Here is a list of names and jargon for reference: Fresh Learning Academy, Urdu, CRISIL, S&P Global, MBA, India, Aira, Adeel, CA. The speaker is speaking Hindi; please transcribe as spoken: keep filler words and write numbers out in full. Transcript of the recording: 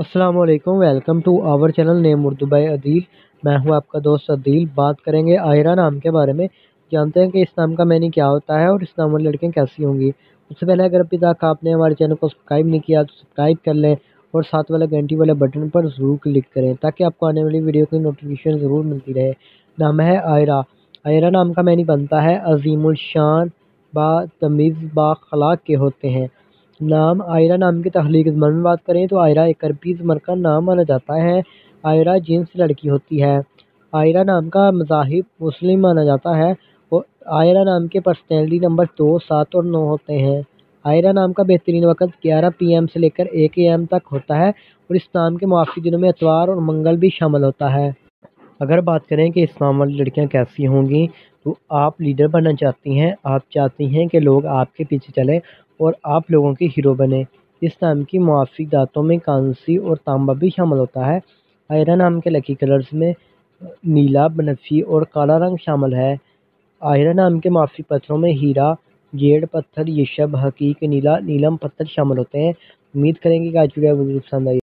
अस्सलाम वालेकुम, welcome to our channel name Urdu by Adeel. मैं हूं आपका दोस्त अदील। बात करेंगे आयरा नाम के बारे में। जानते हैं कि इस नाम का मैनी क्या होता है और इस नाम वाली लड़कियां कैसी होंगी। उससे पहले अगर अभी तक आपने हमारे चैनल को सब्सक्राइब नहीं किया तो सब्सक्राइब कर लें और साथ वाले घंटी वाले बटन पर ज़रूर क्लिक करें ताकि आपको आने वाली वीडियो की नोटिफिकेशन ज़रूर मिलती रहे। नाम है आयरा। आयरा नाम का मैनी बनता है अज़ीमुल शान, बा तमीज़, बा खलाक के होते हैं। नाम आयरा नाम की तख्लीक ज़मान में बात करें तो आयरा एक अरबी ज़मान का नाम माना जाता है। आयरा जिन्स लड़की होती है। आयरा नाम का मज़ाहिब मुस्लिम माना जाता है और आयरा नाम के पर्सनैलिटी नंबर दो, सात और नौ होते हैं। आयरा नाम का बेहतरीन वक्त ग्यारह पी एम से लेकर एक ए एम तक होता है और इस नाम के मुआफ़ी दिनों में इतवार और मंगल भी शामिल होता है। अगर बात करें कि इस नाम वाली लड़कियाँ कैसी होंगी तो आप लीडर बनना चाहती हैं, आप चाहती हैं कि लोग आपके पीछे चलें और आप लोगों के हीरो बने। इस नाम की मुआफ़ी दांतों में कांसी और तांबा भी शामिल होता है। आयरा नाम के लकी कलर्स में नीला, बनफी और काला रंग शामिल है। आयरा नाम के मुआफ़ी पत्थरों में हीरा, जेड़ पत्थर, यशब, हकीक, नीला, नीलम पत्थर शामिल होते हैं। उम्मीद करेंगे कि आज वीडियो आपको पसंद आई।